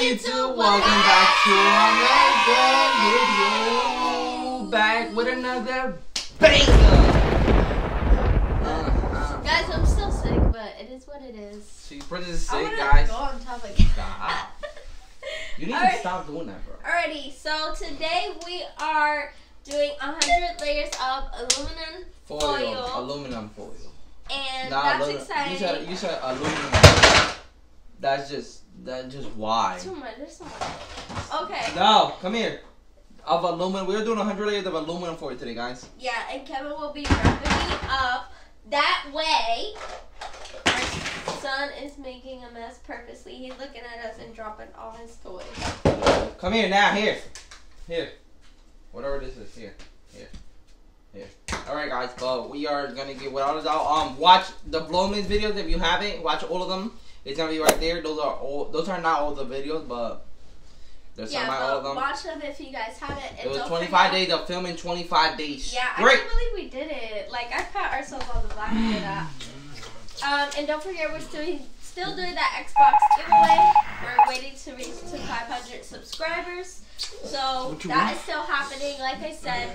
Hi YouTube, welcome back to another video. Back with another banger. Guys, I'm still sick, but it is what it is. So you pretty sick, guys. Go on topic. You need to stop doing that, bro. Alrighty, so today we are doing 100 layers of aluminum foil. Aluminum foil. And that's exciting. You said aluminum. That's just why. Too much. There's so much. Okay. No, come here. Of aluminum, we're doing 100 layers of aluminum foil today, guys. Yeah, and Kevin will be wrapping it up. That way, our son is making a mess purposely. He's looking at us and dropping all his toys. Come here now. Here. Whatever this is, here. Alright guys, but we are gonna get what all this out. Watch the Bloomings videos if you haven't. Watch all of them. It's gonna be right there. Those are not all the videos, but there's some out of them. Watch them if you guys haven't. It was 25 days of filming, 25 days. Yeah, I can't believe we did it. Like, I pat ourselves on the back for that. And don't forget, we're still doing that Xbox giveaway. We're waiting to reach to 500 subscribers. So that is still happening. Like I said,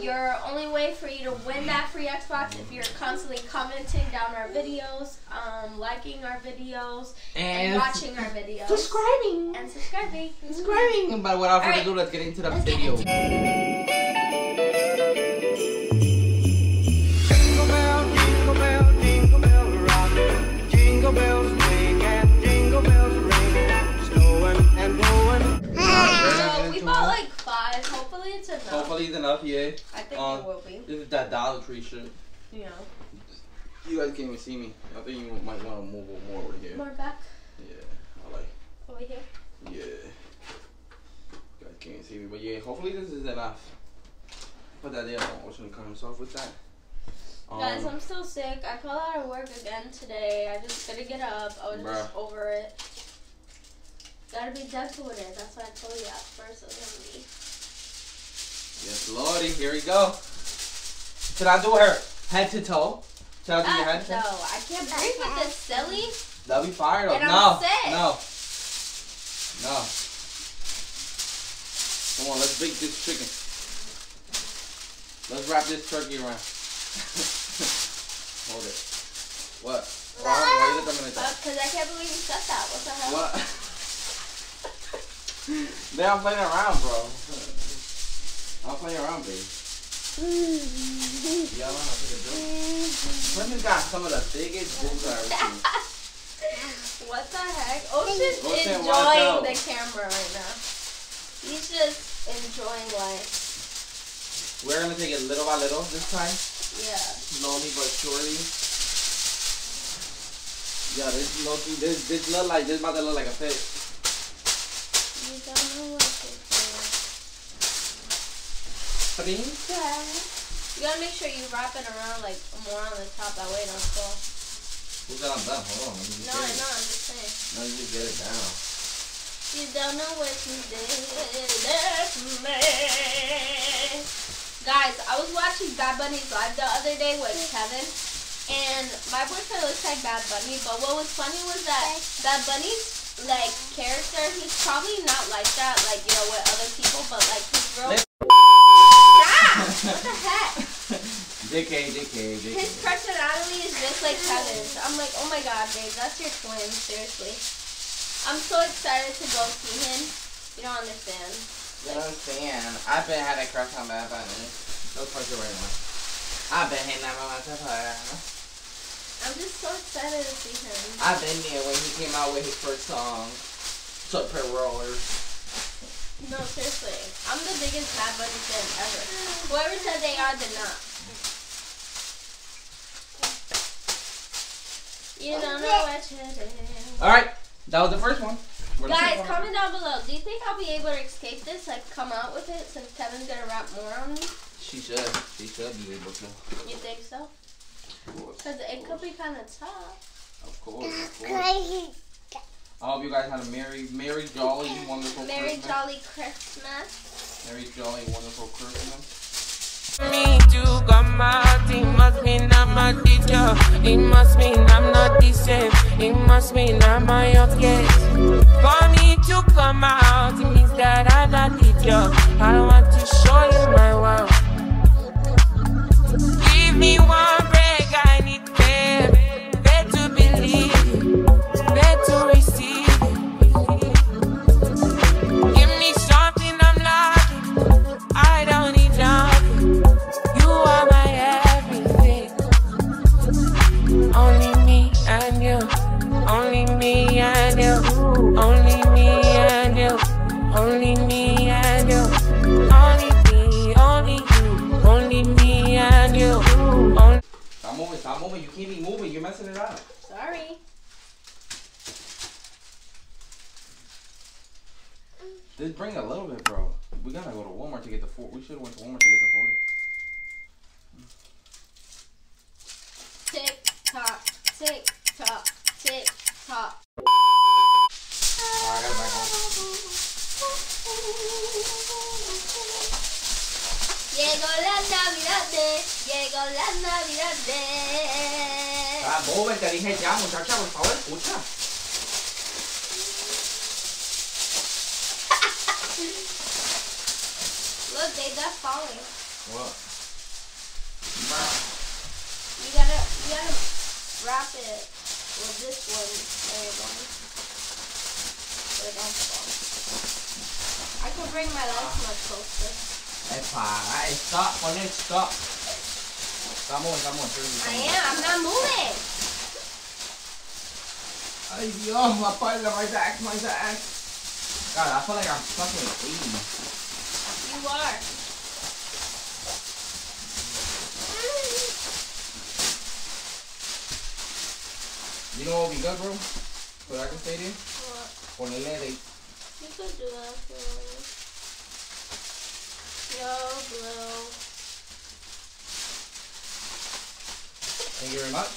your only way for you to win that free Xbox if you're constantly commenting down our videos, liking our videos, and watching our videos. Subscribing. But without further ado, let's get into the video. Hopefully it's enough, yeah. I think it will be. This is that Dollar Tree shit. Yeah. You guys can't even see me. I think you might want to move more over here. More back? Yeah. I like. Over here? Yeah. You guys can't see me, but yeah, hopefully this is enough. Put that there. I'm also going to cut myself with that. Guys, I'm still sick. I called out of work again today. I just couldn't get up. I was just over it. Gotta be gentle with it. That's why I told you at first it was going to be. Yes, Lordy, here we go. Should I do her head to toe? Should I do your head to toe? No, I can't breathe with this silly. That'll be fire though. No. Come on, let's bake this chicken. Let's wrap this turkey around. Hold it. What? Why is it coming like that? Because I can't believe you got that. What the hell? What? They are playing around, bro. I'll play around, baby. Y'all want to take a drink? Women got some of the biggest boobs I've ever seen. What the heck? Ocean's enjoying the camera right now. He's just enjoying life. We're going to take it little by little this time. Yeah. Slowly but surely. Yeah, this about to look like a fish. You don't know what this is. Princess. You gotta make sure you wrap it around like more on the top, that way it don't fall. Who's that on that? Hold on. No, I know, I'm just saying. No, you just get it down. You don't know what you did to me. Guys, I was watching Bad Bunny's live the other day with Kevin, and my boyfriend looks like Bad Bunny, but what was funny was that Bad Bunny's like character, he's probably not like that, like, you know, with other people, but like his real. What the heck? DK. His personality is just like Kevin's. I'm like, oh my god, babe, that's your twin, seriously. I'm so excited to go see him. You don't understand. You don't understand. I've been had a crush on Bad Bunny. No pressure right now. I've been hitting that on my temper. I'm just so excited to see him. I've been there when he came out with his first song, Super Rollers. No, seriously. I'm the biggest Bad Bunny fan ever. Whoever said they are, they're not. You don't know what you did. Alright, that was the first one. Guys, comment down below. Do you think I'll be able to escape this? Like, come out with it since Kevin's gonna rap more on me? She should be able to. You think so? Because it could be kind of tough. Of course. I hope you guys had a merry, jolly, wonderful Christmas. Me too, God, it must mean I'm a teacher. It must mean I'm not the same. It must mean I'm my own case. For me to I want to show you my world. Give me one break, I need faith. Faith to believe, faith to receive. Give me something I'm lacking. I don't need nothing. You are my everything. Only me and you. Only me and you. Only me and you. Only me and you. Only me, only you. Only me and you. Only stop moving, you can't be moving, you're messing it up. Sorry. Just bring a little bit, bro. We gotta go to Walmart to get the 40. We should've went to Walmart to get the 40. Tick tock, tick tock, tick tock. Llegó la Navidad de, llegó la Navidad de. Ah, boba, te dije ya, muchacha, por favor, escucha. Look, they got falling. What? You gotta wrap it with this one, so it don't fall. I can bring my lights much closer. Alright, stop, when it stop. Come on. I'm not moving. Yo, my partner, my back. God, I feel like I'm fucking eating. You are. You know what would be good, bro? So I can stay there? What? Ponerle. You could do that if you want. Yo, blue. Thank you very much.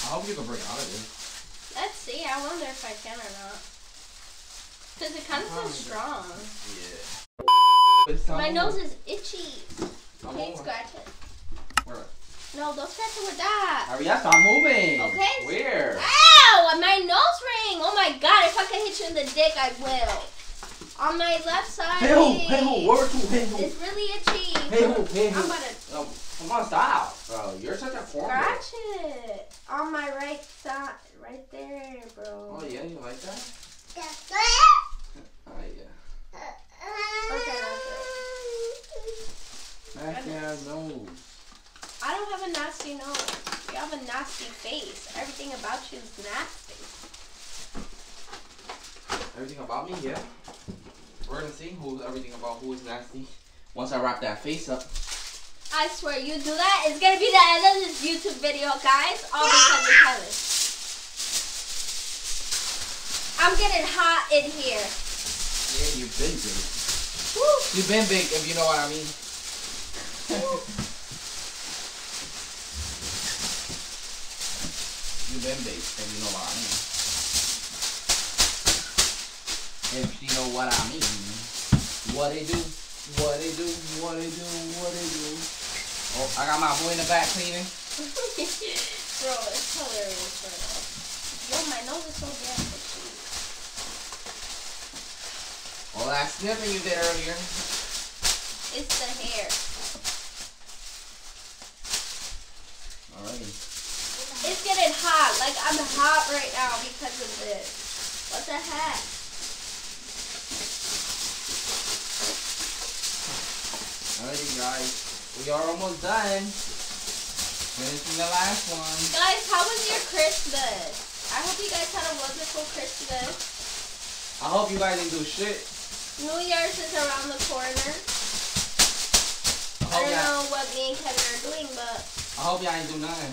I hope you can break out of it. Let's see. I wonder if I can or not. Because it kind of feels strong. Yeah. My nose is itchy. Can't scratch it. Where? No, don't scratch it with that. Hurry up, stop moving. Okay. Where? Ow! My nose ring. Oh my god, if I can hit you in the dick, I will. On my left side. Hey, where to? It's really itchy. Hey, I'm about to. No, come on, stop. Bro, you're such a form. Scratch it. On my right side. Right there, bro. Oh, yeah, you like that? That's it. Oh, yeah. Okay, that's it. Nasty nose. I don't have a nasty nose. You have a nasty face. Everything about you is nasty. Everything about me, yeah. We're gonna see who is nasty once I wrap that face up. I swear, you do that, it's gonna be the end of this YouTube video, guys. All because of Kevin. I'm getting hot in here. Yeah, you've been big. Woo. You've been big, if you know what I mean. You've been big, if you know what I mean. If you know what I mean. What it do. Oh, I got my boy in the back cleaning. Bro, it's hilarious right now. Yo, my nose is so damn. Well, that sniffing you did earlier. It's the hair. Alright. It's getting hot. Like, I'm hot right now because of this. What the heck? Alright, you guys. We are almost done. Finishing the last one. Guys, how was your Christmas? I hope you guys had a wonderful Christmas. I hope you guys didn't do shit. New Year's is around the corner. I don't know what me and Kevin are doing, but... I hope y'all ain't do nothing.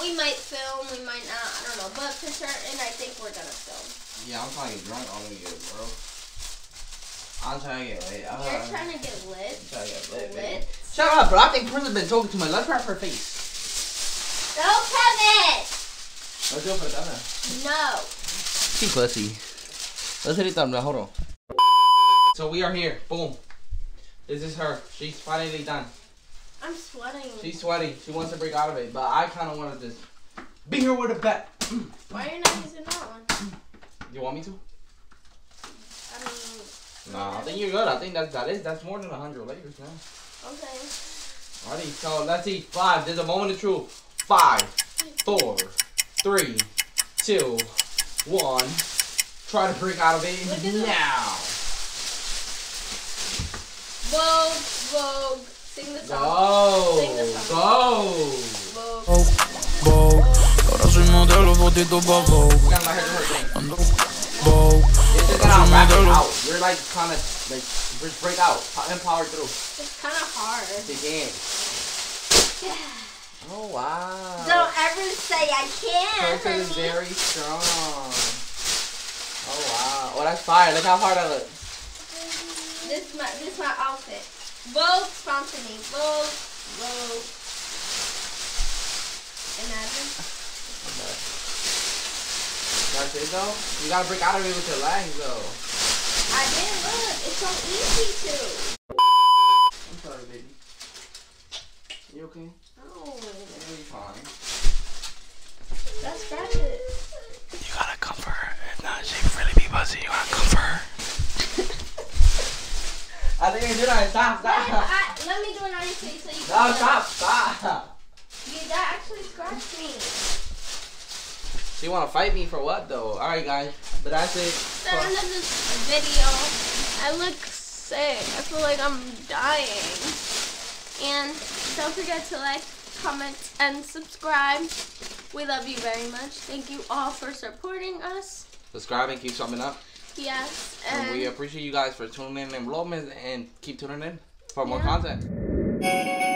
We might film, we might not, I don't know. But for certain, I think we're gonna film. Yeah, I'm trying to get drunk all year, bro. I'm trying to get lit. You're trying to get lit? I'm trying to get lit, baby. Shut up, bro. I think Prison's been talking to my left half her face. No, Kevin! Let's do it for dinner. No. She pussy. Let's hit it down, bro. Hold on. So we are here. Boom. This is her. She's finally done. I'm sweating. She's sweating. She wants to break out of it, but I kind of want to just be here with a bat. Why are you not using that one? You want me to? I mean... Nah, I think you're good. I think that's more than 100 layers now. Okay. Alrighty, so let's eat five. There's a moment of truth. 5, 4, 3, 2, 1. Try to break out of it now. Vogue, Vogue. Sing the song. Go. Sing the song. Go. Vogue. Vogue. Ahora soy modelo, fotito pa' Vogue. We gotta let her do her thing. Vogue. It's just gonna wrap it out. You're like kind of, like, just break out. And power through. It's kind of hard. It's a game. Yeah. Oh, wow. Don't ever say I can't. Coco is very strong. Oh, wow. Oh, that's fire. Look how hard I look. This is my outfit. Vogue sponsor me. Vogue, Vogue. Imagine. Okay. That's it though. You gotta break out of it with your legs though. I did. Look, it's so easy to. I'm sorry, baby. You okay? No. You're fine. Let's grab it. You gotta comfort her. If not, she'd really be buzzing. You gotta comfort her. I think you did it. Stop, stop. Let me do it on your face so you can. No, stop, stop. That actually scratched me. So you want to fight me for what, though? Alright, guys. But that's it. At the end of this video, I look sick. I feel like I'm dying. And don't forget to like, comment, and subscribe. We love you very much. Thank you all for supporting us. Subscribe and keep summing up. Yes, and we appreciate you guys for tuning in and vlogging and keep tuning in for more content.